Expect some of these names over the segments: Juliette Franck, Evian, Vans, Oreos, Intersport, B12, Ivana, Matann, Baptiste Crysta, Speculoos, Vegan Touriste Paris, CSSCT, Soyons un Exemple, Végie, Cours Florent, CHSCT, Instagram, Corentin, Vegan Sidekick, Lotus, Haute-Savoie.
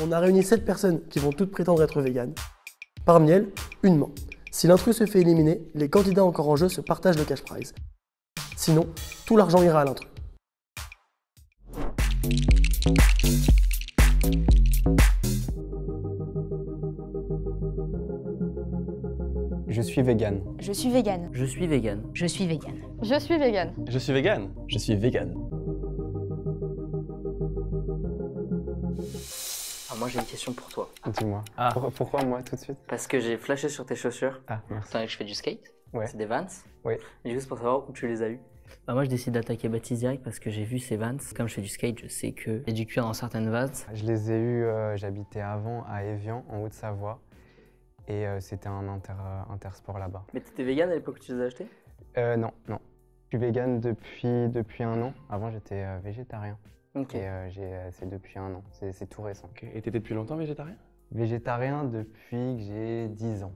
On a réuni 7 personnes qui vont toutes prétendre être véganes. Parmi elles, une ment. Si l'intrus se fait éliminer, les candidats encore en jeu se partagent le cash prize. Sinon, tout l'argent ira à l'intrus. Je suis vegan. Je suis vegan. Je suis vegan. Je suis vegan. Je suis vegan. Je suis vegan. Je suis vegan. Moi j'ai une question pour toi. Dis-moi. Ah. Pourquoi moi tout de suite? Parce que j'ai flashé sur tes chaussures. Ah, merci. Que je fais du skate. Ouais. C'est des Vans. Oui. Et juste pour savoir où tu les as eues. Bah moi je décide d'attaquer Baptiste direct parce que j'ai vu ces Vans. Comme je fais du skate, je sais qu'il y a du cuir dans certaines Vans. Je les ai eues, j'habitais avant à Evian en Haute-Savoie. Et c'était un Intersport là-bas. Mais t'étais vegan à l'époque où tu les as achetées? Non. Je suis vegan depuis un an. Avant j'étais végétarien. Okay. Et c'est depuis un an, c'est tout récent. Okay. Et t'étais depuis longtemps végétarien? Végétarien depuis que j'ai 10 ans.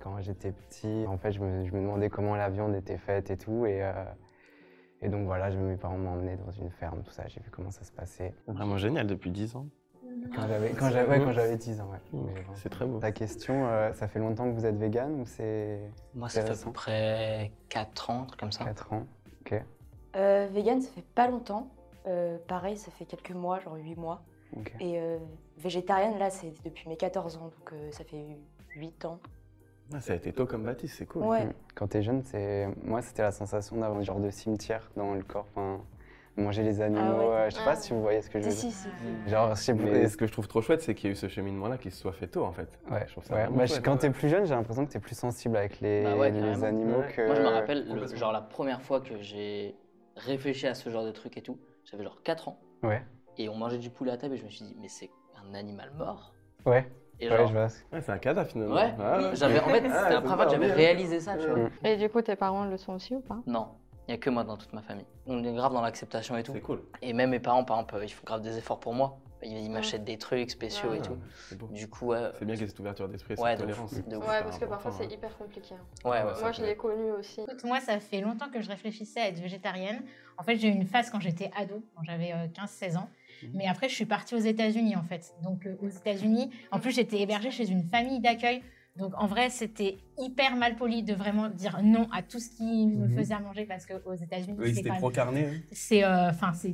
Quand j'étais petit, en fait, je me demandais comment la viande était faite et tout. Et donc voilà, mes parents m'ont emmené dans une ferme, tout ça, j'ai vu comment ça se passait. Vraiment génial, depuis 10 ans. Quand j'avais 10 ans, ouais. Mmh. C'est très beau. Ta question, ça fait longtemps que vous êtes végane ou c'est... Moi, ça fait à peu près 4 ans, comme ça. 4 ans, ok. Végane, ça fait pas longtemps. Pareil, ça fait quelques mois, genre 8 mois. Okay. Et végétarienne, là, c'est depuis mes 14 ans, donc ça fait 8 ans. Ah, ça a été tôt comme Baptiste, c'est cool. Ouais. Quand t'es jeune, moi, c'était la sensation d'avoir un genre de cimetière dans le corps. Enfin, manger les animaux, je sais pas si vous voyez ce que je veux dire. Si. Genre, je sais pas. Mais ce que je trouve trop chouette, c'est qu'il y a eu ce cheminement-là qui se soit fait tôt, en fait. Ouais, je trouve ça vraiment chouette. Quand t'es plus jeune, j'ai l'impression que t'es plus sensible avec les animaux que... Moi, je me rappelle, genre, la première fois que j'ai réfléchi à ce genre de truc et tout, j'avais genre 4 ans, ouais. Et on mangeait du poulet à table et je me suis dit, mais c'est un animal mort. Ouais, et genre, ouais, je vois. Ouais, c'est un cadavre finalement. Ouais, en fait, c'était la première fois que j'avais réalisé ça, tu vois. Et du coup, tes parents le sont aussi ou pas? Non, il n'y a que moi dans toute ma famille. On est grave dans l'acceptation et tout. C'est cool. Et même mes parents, par exemple, ils font grave des efforts pour moi. Ils m'achètent des trucs spéciaux et tout. Beau. Du coup, c'est bien qu'il y ait cette ouverture d'esprit et cette tolérance. Ouais, parce que parfois c'est hyper compliqué. Moi, je l'ai connu aussi. Écoute, moi, ça fait longtemps que je réfléchissais à être végétarienne. En fait, j'ai eu une phase quand j'étais ado, quand j'avais 15-16 ans. Mais après, je suis partie aux États-Unis en fait. Donc, aux États-Unis, en plus, j'étais hébergée chez une famille d'accueil. Donc, en vrai, c'était hyper mal poli de vraiment dire non à tout ce qui me faisait à manger parce qu'aux États-Unis, c'était trop carné. C'est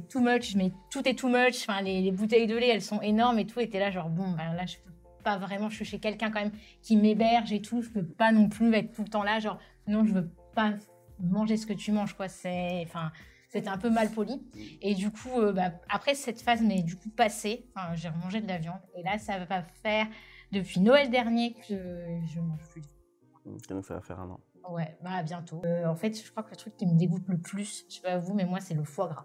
too much, mais tout est too much. Enfin, les bouteilles de lait, elles sont énormes et tout. Et t'es là, genre, bon, ben là, je peux pas vraiment. Je suis chez quelqu'un quand même qui m'héberge et tout. Je peux pas non plus être tout le temps là, genre, non, je veux pas manger ce que tu manges, quoi. C'était un peu mal poli. Et du coup, après cette phase, mais du coup, passée, j'ai remangé de la viande. Et là, ça va faire. Depuis Noël dernier que je mange plus. Donc ça va faire un an. Ouais, bah bientôt. En fait, je crois que le truc qui me dégoûte le plus, je sais pas vous, mais moi, c'est le foie gras.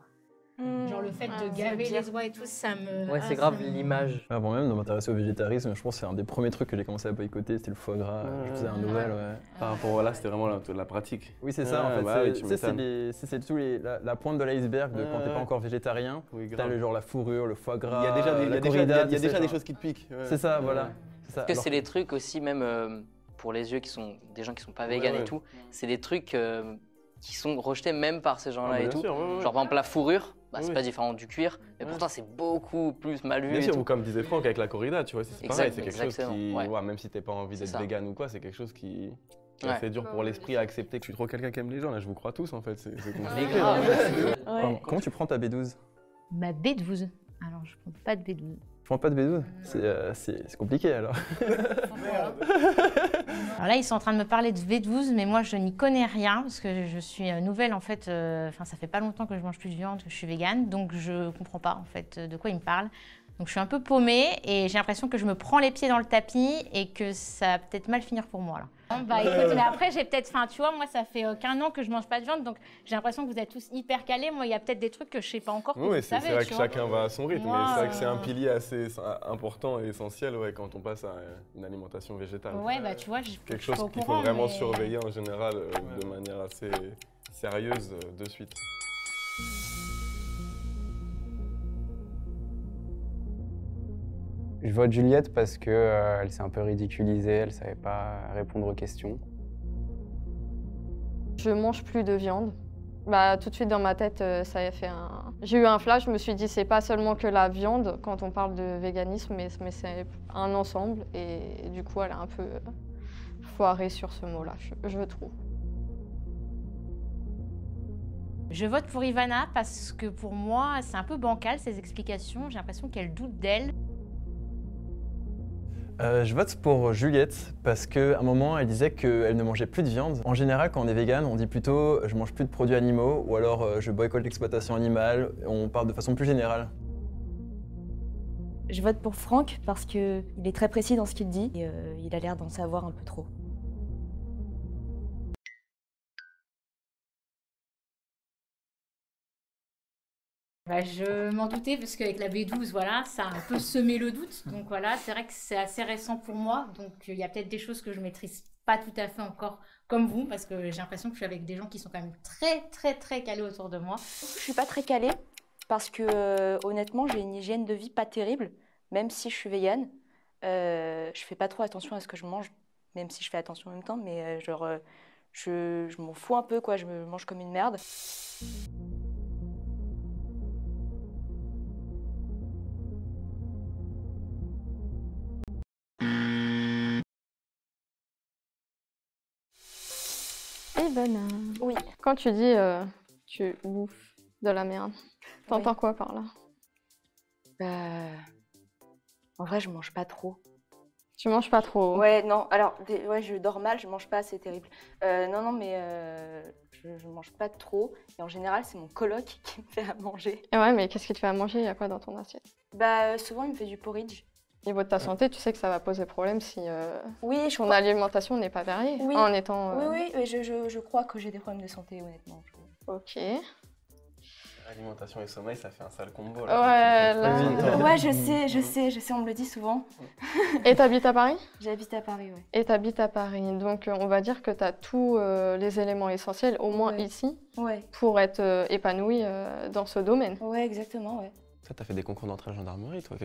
Genre le fait de gaver les oies et tout, ça me... Ouais, c'est grave l'image. Avant même de m'intéresser au végétarisme, je pense que c'est un des premiers trucs que j'ai commencé à boycotter, c'était le foie gras. Je faisais un nouvel, Par rapport à là, c'était vraiment la pratique. Oui, c'est ça, en fait. C'est la pointe de l'iceberg de quand t'es pas encore végétarien. T'as le genre la fourrure, le foie gras, il y a déjà des choses qui te piquent. C'est ça, voilà. Parce que c'est les trucs aussi, même pour les yeux, qui sont des gens qui sont pas véganes et tout, c'est des trucs qui sont rejetés même par ces gens-là et tout. Sûr, genre par exemple la fourrure, c'est pas différent du cuir, mais pourtant c'est beaucoup plus mal vu. Bien sûr, ou comme disait Franck avec la corrida, tu vois, c'est pareil, c'est quelque chose qui, même si t'as pas envie d'être végane ou quoi, c'est quelque chose qui... C'est dur pour l'esprit à accepter. Je suis trop quelqu'un qui aime les gens, là, je vous crois tous en fait, c'est compliqué. Comment tu prends ta B12 ? Ma B12 ? Alors je prends pas de B12. Je prends pas de B12, c'est compliqué alors. Alors là, ils sont en train de me parler de B12, mais moi je n'y connais rien parce que je suis nouvelle en fait. Ça fait pas longtemps que je mange plus de viande, que je suis végane, donc je comprends pas en fait de quoi ils me parlent. Donc je suis un peu paumée et j'ai l'impression que je me prends les pieds dans le tapis et que ça va peut-être mal finir pour moi là. Bah écoute, mais après j'ai peut-être faim, tu vois, moi ça fait qu'un an que je mange pas de viande, donc j'ai l'impression que vous êtes tous hyper calés, moi il y a peut-être des trucs que je sais pas encore que vous savez. C'est vrai que chacun va à son rythme, mais c'est vrai que c'est un pilier assez important et essentiel quand on passe à une alimentation végétale. Ouais, bah tu vois, quelque chose qu'il faut vraiment surveiller en général de manière assez sérieuse de suite. Je vote Juliette parce qu'elle s'est un peu ridiculisée, elle ne savait pas répondre aux questions. Je mange plus de viande. Bah, tout de suite dans ma tête, ça a fait un... J'ai eu un flash, je me suis dit c'est pas seulement que la viande quand on parle de véganisme, mais c'est un ensemble et du coup elle a un peu foiré sur ce mot-là, je trouve. Je vote pour Ivana parce que pour moi c'est un peu bancal ces explications, j'ai l'impression qu'elle doute d'elle. Je vote pour Juliette parce qu'à un moment elle disait qu'elle ne mangeait plus de viande. En général quand on est végane on dit plutôt je mange plus de produits animaux ou alors je boycotte l'exploitation animale, on parle de façon plus générale. Je vote pour Franck parce qu'il est très précis dans ce qu'il dit et il a l'air d'en savoir un peu trop. Bah, je m'en doutais parce qu'avec la B12, voilà, ça a un peu semé le doute. Donc voilà, c'est vrai que c'est assez récent pour moi. Donc il y a peut-être des choses que je ne maîtrise pas tout à fait encore comme vous parce que j'ai l'impression que je suis avec des gens qui sont quand même très calés autour de moi. Je ne suis pas très calée parce que honnêtement, j'ai une hygiène de vie pas terrible. Même si je suis végane, je ne fais pas trop attention à ce que je mange, même si je fais attention en même temps. Mais je m'en fous un peu, quoi. Je me mange comme une merde. Oui. Quand tu dis tu bouffes de la merde, t'entends quoi par là? En vrai, je mange pas trop. Tu manges pas trop? Ouais, non. Alors, ouais, je dors mal, je mange pas, c'est terrible. Non, mais je mange pas trop. Et en général, c'est mon coloc qui me fait à manger. Et ouais, mais qu'est-ce qu'il te fait à manger? Il y a quoi dans ton assiette? Bah, souvent, il me fait du porridge. Au niveau de ta santé, tu sais que ça va poser problème si ton alimentation n'est pas variée. Oui. En étant, oui, je crois que j'ai des problèmes de santé, honnêtement. Ok. Alimentation et sommeil, ça fait un sale combo. Là. Ouais, je sais, on me le dit souvent. Et t'habites à Paris? J'habite à Paris, oui. Et t'habites à Paris, donc on va dire que t'as tous les éléments essentiels, au moins ici, pour être épanouie dans ce domaine. Ouais, exactement, ouais. Toi, t'as fait des concours d'entrée à la gendarmerie, toi.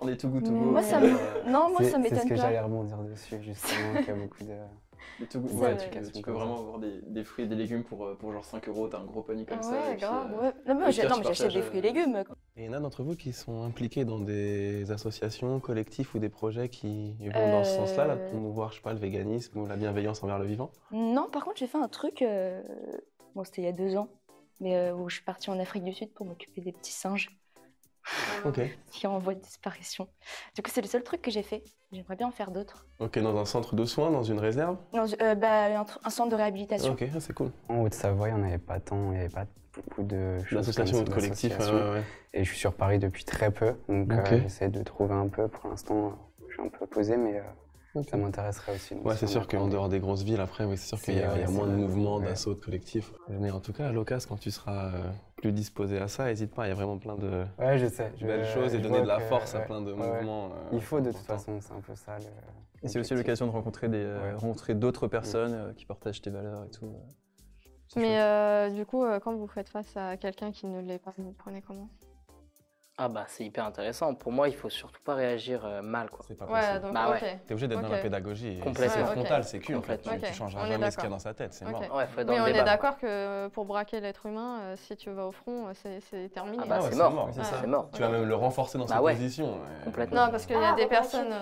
On est tout goût, tout goût. Moi, ça m'étonne pas. C'est ce que j'allais rebondir dessus, justement, qu'il y a beaucoup de tout goût. Ouais, tu peux vraiment avoir des fruits et des légumes pour genre 5 €, t'as un gros panier comme ça. Ouais, grave, ouais. Non, mais j'achète des fruits et légumes. Et il y en a d'entre vous qui sont impliqués dans des associations, collectifs ou des projets qui vont dans ce sens-là, là, pour nous voir, je sais pas, le véganisme ou la bienveillance envers le vivant? Non, par contre, j'ai fait un truc, bon, c'était il y a 2 ans. Mais où je suis partie en Afrique du Sud pour m'occuper des petits singes qui sont en voie de disparition. Du coup, c'est le seul truc que j'ai fait. J'aimerais bien en faire d'autres. Ok, dans un centre de soins, dans une réserve? Non, un centre de réhabilitation. Ok, c'est cool. En Haute-Savoie, il n'y en avait pas tant, il n'y avait pas beaucoup de choses. D'associations ou de collectifs. Et je suis sur Paris depuis très peu, donc j'essaie de trouver un peu. Pour l'instant, je suis un peu posée, mais... Ça m'intéresserait aussi. Ouais, c'est sûr qu'en dehors des grosses villes, après, c'est sûr qu'il y a moins de mouvements, d'assauts, de collectifs. Mais en tout cas, à l'occasion, quand tu seras plus disposé à ça, n'hésite pas, il y a vraiment plein de belles choses et donner de la force à plein de mouvements. Il faut de toute façon, c'est un peu ça. Et c'est aussi l'occasion de rencontrer d'autres personnes qui partagent tes valeurs et tout. Mais du coup, quand vous faites face à quelqu'un qui ne l'est pas, vous le prenez comment? Ah bah c'est hyper intéressant. Pour moi, il faut surtout pas réagir mal, quoi. C'est pas possible. Bah t'es obligé d'être dans la pédagogie. C'est frontal, c'est cul en fait. Tu changeras jamais ce qu'il y a dans sa tête, c'est mort. Mais on est d'accord que pour braquer l'être humain, si tu vas au front, c'est terminé. Ah bah c'est mort, c'est mort. Tu vas même le renforcer dans sa position. Complètement. Non, parce qu'il y a des personnes...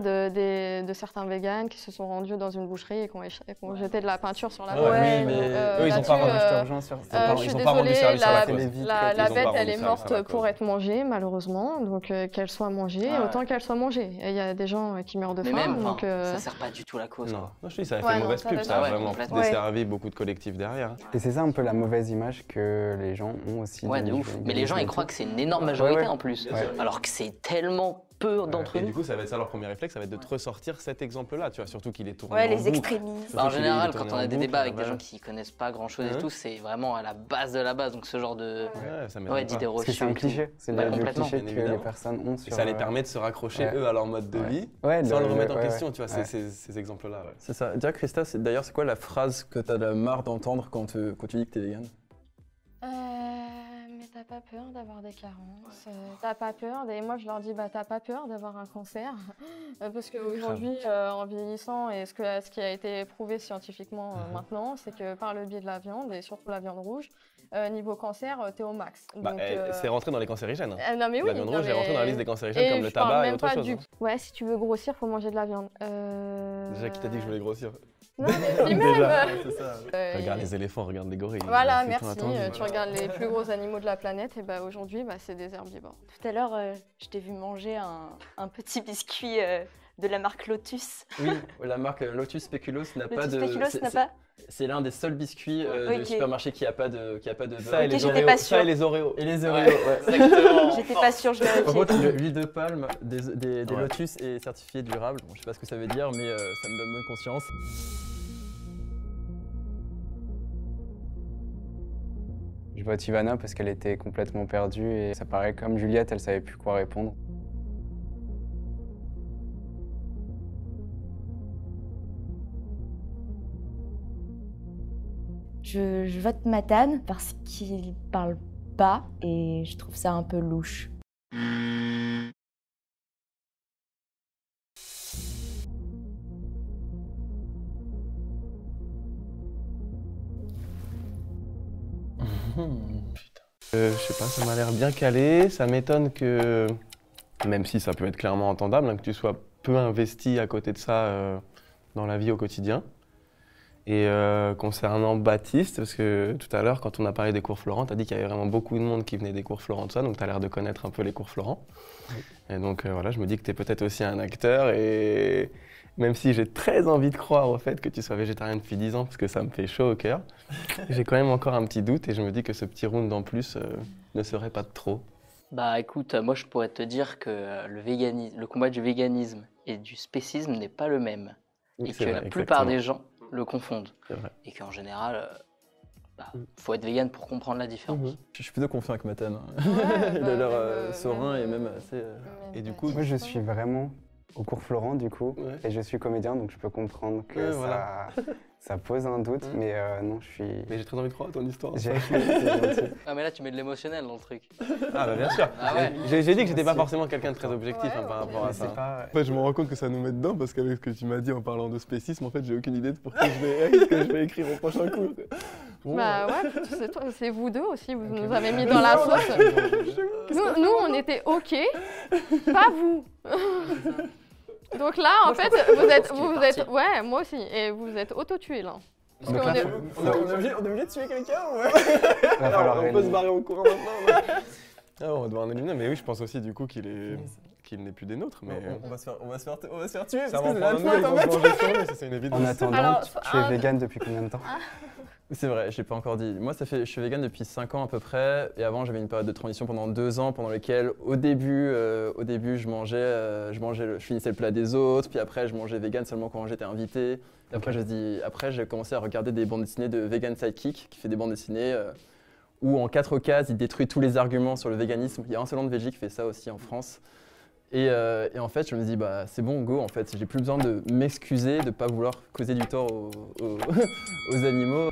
De certains véganes qui se sont rendus dans une boucherie et qui ont jeté de la peinture sur la viande. Oui, mais eux, ils n'ont pas rendu service sur la viande. Je suis désolée, la bête, elle est morte pour être mangée, malheureusement. Donc qu'elle soit mangée, autant qu'elle soit mangée. Il y a des gens qui meurent de faim. Mais même, donc, ça ne sert pas du tout la cause. Non, je dis, ça a fait une mauvaise pub, ça a vraiment desservi beaucoup de collectifs derrière. Et c'est ça un peu la mauvaise image que les gens ont aussi. Ouais, de ouf. Mais les gens, ils croient que c'est une énorme majorité en plus. Alors que c'est tellement... peu d'entre nous. Et du coup, ça va être ça leur premier réflexe, ça va être de te ressortir cet exemple-là, tu vois, surtout qu'il est tourné en boucle. Les extrémistes. En général, quand on a des débats avec des gens qui connaissent pas grand-chose et tout, c'est vraiment à la base de la base, donc ce genre de d'idées reçues. Parce que c'est un cliché, c'est le cliché que les personnes ont sur... Et ça les permet de se raccrocher, eux, à leur mode de vie, sans le remettre en question, tu vois, ces exemples-là. C'est ça. Déjà, Crysta, d'ailleurs, c'est quoi la phrase que t'as marre d'entendre quand tu dis que t'es végane? Mais t'as pas peur d'avoir des carences, t'as pas peur, et moi je leur dis, bah t'as pas peur d'avoir un cancer, parce qu'aujourd'hui, en vieillissant, et ce qui a été prouvé scientifiquement maintenant, c'est que par le biais de la viande, et surtout la viande rouge, niveau cancer, t'es au max. Bah, c'est rentré dans les cancérigènes. Non mais oui, la viande rouge est rentrée dans la liste des cancérigènes, et comme le tabac et autre chose. Ouais, si tu veux grossir, faut manger de la viande. Déjà, qui t'a dit que je voulais grossir? Non, mais c'est ça. Regarde les éléphants, regarde les gorilles. Voilà, merci. Tu regardes les plus gros animaux de la planète, et bah, aujourd'hui, bah, c'est des herbivores. Tout à l'heure, je t'ai vu manger un petit biscuit de la marque Lotus. Oui, la marque Lotus Speculoos n'a pas de... C'est l'un des seuls biscuits du supermarché qui n'a pas de beurre. Ça, et les Oreos. Et les Oreos, ouais. J'étais pas sûre, je vérifiais. Par contre, l'huile de palme des Lotus est certifiée durable. Bon, je sais pas ce que ça veut dire, mais ça me donne bonne conscience. Je vois Ivana parce qu'elle était complètement perdue et ça paraît comme Juliette, elle savait plus quoi répondre. Je vote Matann parce qu'il parle pas et je trouve ça un peu louche. Je sais pas, ça m'a l'air bien calé, ça m'étonne que, même si ça peut être clairement entendable, hein, que tu sois peu investi à côté de ça dans la vie au quotidien. Et concernant Baptiste, parce que tout à l'heure, quand on a parlé des cours Florent, tu as dit qu'il y avait vraiment beaucoup de monde qui venait des cours Florent, donc tu as l'air de connaître un peu les cours Florent. Et donc voilà, je me dis que tu es peut-être aussi un acteur, et même si j'ai très envie de croire au fait que tu sois végétarien depuis 10 ans, parce que ça me fait chaud au cœur, j'ai quand même encore un petit doute, et je me dis que ce petit round en plus ne serait pas de trop. Bah écoute, moi je pourrais te dire que le combat du véganisme et du spécisme n'est pas le même, et que la plupart des gens le confondent. Et qu'en général, faut être vegan pour comprendre la différence. Je suis plutôt confiant avec Matann. Il a l'air serein et même assez... Et du coup... Moi, je suis vraiment au cours Florent, du coup, et je suis comédien, donc je peux comprendre que ça pose un doute, mais non, je suis... Mais j'ai très envie de croire à ton histoire. Ah, mais là, tu mets de l'émotionnel dans le truc. Ah, bah bien sûr. J'ai dit que j'étais pas forcément quelqu'un de très objectif par rapport à ça. En fait, je me rends compte que ça nous met dedans, parce qu'avec ce que tu m'as dit en parlant de spécisme, en fait, j'ai aucune idée de pour qui je vais écrire au prochain coup. Bah ouais, c'est vous deux aussi, vous nous avez mis dans la sauce. Nous, on était OK, pas vous. Donc là, en fait, vous êtes... Ouais, moi aussi. Et vous êtes auto-tués, là. Parce qu'on est... On est obligé de tuer quelqu'un, ouais. Alors, on peut se barrer au courant maintenant. Ah, on va devoir en éliminer. Mais oui, je pense aussi, du coup, qu'il n'est plus des nôtres. Mais... On va se faire tuer, parce que c'est la faute, en fait. C'est une évidence. En attendant, tu es végane depuis combien de temps? C'est vrai, je l'ai pas encore dit. Moi, je suis végane depuis 5 ans à peu près. Et avant, j'avais une période de transition pendant 2 ans, pendant laquelle, au début, je finissais le plat des autres. Puis après, je mangeais végane seulement quand j'étais invité. Et après, j'ai commencé à regarder des bandes dessinées de Vegan Sidekick, qui fait des bandes dessinées où, en 4 cases, il détruit tous les arguments sur le véganisme. Il y a un seul nom de Végie qui fait ça aussi en France. Et en fait, je me dis, bah, c'est bon, go, en fait. J'ai plus besoin de m'excuser, de ne pas vouloir causer du tort aux animaux.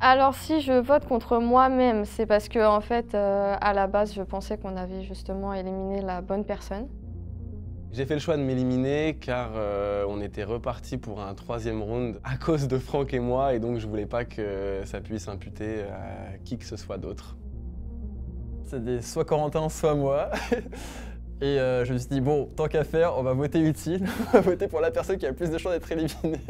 Alors, si je vote contre moi-même, c'est parce que, en fait, à la base, je pensais qu'on avait justement éliminé la bonne personne. J'ai fait le choix de m'éliminer car on était reparti pour un 3e round à cause de Franck et moi, et donc je voulais pas que ça puisse imputer à qui que ce soit d'autre. C'était soit Corentin, soit moi. Et je me suis dit, bon, tant qu'à faire, on va voter utile. On va voter pour la personne qui a le plus de chances d'être éliminée.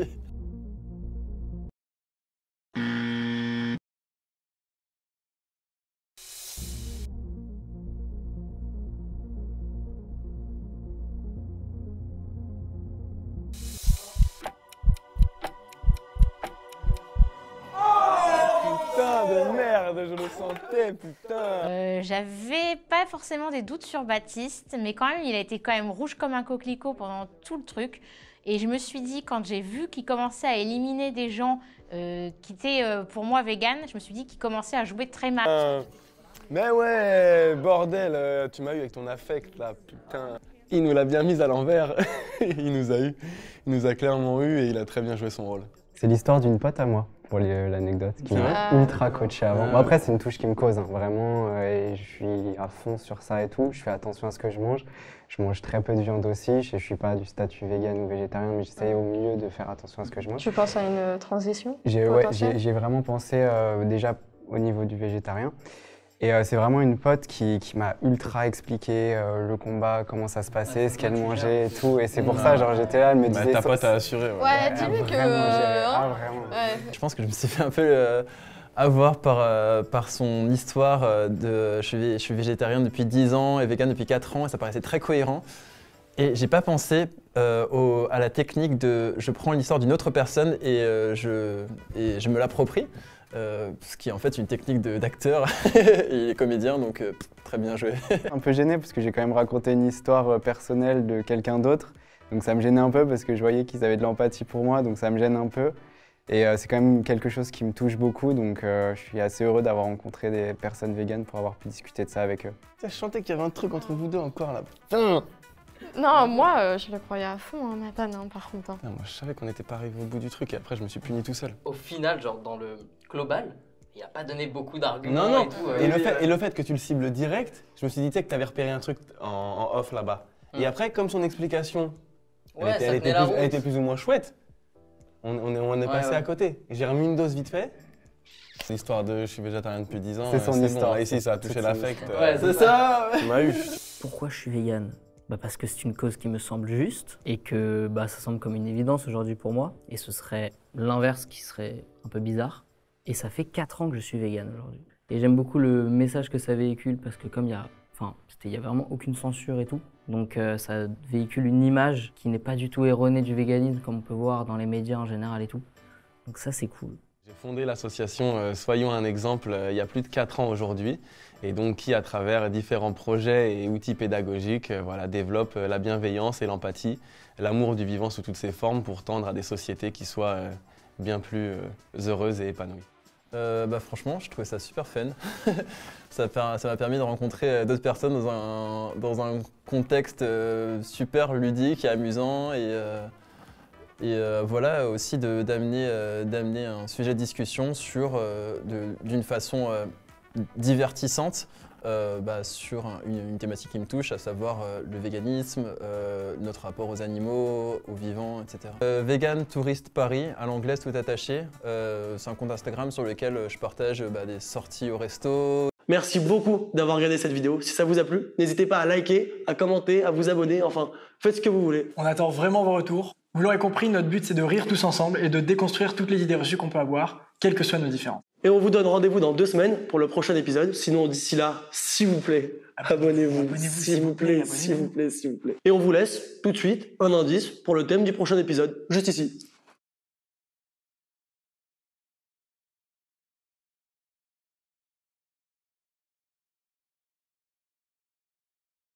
J'avais pas forcément des doutes sur Baptiste, mais quand même, il a été quand même rouge comme un coquelicot pendant tout le truc. Et je me suis dit, quand j'ai vu qu'il commençait à éliminer des gens qui étaient pour moi vegan, je me suis dit qu'il commençait à jouer très mal. Mais ouais, bordel, tu m'as eu avec ton affect là, putain. Il nous l'a bien mise à l'envers. Il nous a clairement eu et il a très bien joué son rôle. C'est l'histoire d'une pote à moi, pour l'anecdote, qui m'a ultra coaché avant. Bon, après, c'est une touche qui me cause, hein, vraiment, et je suis à fond sur ça et tout. Je fais attention à ce que je mange. Je mange très peu de viande aussi. Je ne suis pas du statut vegan ou végétarien, mais j'essaie au mieux de faire attention à ce que je mange. Tu penses à une transition? J'ai vraiment pensé déjà au niveau du végétarien. Et c'est vraiment une pote qui m'a ultra expliqué le combat, comment ça se passait, ce qu'elle mangeait et tout. Et c'est pour ça, genre, j'étais là, elle me disait... Ta pote a assuré. Ouais, dis-lui que... Ah, vraiment. Ouais. Je pense que je me suis fait un peu avoir par son histoire de... Je suis végétarien depuis 10 ans et vegan depuis 4 ans. Et ça paraissait très cohérent. Et j'ai pas pensé à la technique de... Je prends l'histoire d'une autre personne et je me l'approprie. Ce qui est en fait une technique d'acteur, il est comédien, donc très bien joué. Un peu gêné parce que j'ai quand même raconté une histoire personnelle de quelqu'un d'autre, donc ça me gênait un peu parce que je voyais qu'ils avaient de l'empathie pour moi, donc ça me gêne un peu. Et c'est quand même quelque chose qui me touche beaucoup, donc je suis assez heureux d'avoir rencontré des personnes véganes pour avoir pu discuter de ça avec eux. Je sentais qu'il y avait un truc entre vous deux encore là, putain! Non, moi, je le croyais à fond, hein, Matann, hein, par contre. Hein. Non, moi, je savais qu'on n'était pas arrivé au bout du truc et après, je me suis puni tout seul. Au final, genre, dans le global, il n'a pas donné beaucoup d'arguments et tout. Et le fait que tu le cibles direct, je me suis dit que tu avais repéré un truc en off là-bas. Et après, comme son explication, elle était plus ou moins chouette, on est passé à côté. J'ai remis une dose vite fait. C'est l'histoire de « je suis végétarien depuis 10 ans ». C'est son histoire. Bon, ici, ça a touché l'affect. Ouais, c'est ça. On a eu. Pourquoi je suis végane? Bah parce que c'est une cause qui me semble juste et que ça semble comme une évidence aujourd'hui pour moi. Et ce serait l'inverse qui serait un peu bizarre. Et ça fait 4 ans que je suis végane aujourd'hui. Et j'aime beaucoup le message que ça véhicule parce que comme il y a vraiment aucune censure et tout. Donc ça véhicule une image qui n'est pas du tout erronée du véganisme comme on peut voir dans les médias en général et tout. Donc ça c'est cool. J'ai fondé l'association Soyons un Exemple il y a plus de 4 ans aujourd'hui et donc qui à travers différents projets et outils pédagogiques développe la bienveillance et l'empathie, l'amour du vivant sous toutes ses formes pour tendre à des sociétés qui soient bien plus heureuses et épanouies. Franchement, je trouvais ça super fun. Ça m'a permis de rencontrer d'autres personnes dans un contexte super ludique et amusant et voilà aussi d'amener un sujet de discussion d'une façon divertissante sur une thématique qui me touche, à savoir le véganisme, notre rapport aux animaux, aux vivants, etc. Vegan Touriste Paris, à l'anglaise tout attaché, c'est un compte Instagram sur lequel je partage des sorties au resto. Merci beaucoup d'avoir regardé cette vidéo. Si ça vous a plu, n'hésitez pas à liker, à commenter, à vous abonner, enfin, faites ce que vous voulez. On attend vraiment vos retours. Vous l'aurez compris, notre but c'est de rire tous ensemble et de déconstruire toutes les idées reçues qu'on peut avoir, quelles que soient nos différences. Et on vous donne rendez-vous dans 2 semaines pour le prochain épisode. Sinon, d'ici là, s'il vous plaît, abonnez-vous, s'il vous plaît, s'il vous plaît, s'il vous plaît. Et on vous laisse tout de suite un indice pour le thème du prochain épisode, juste ici.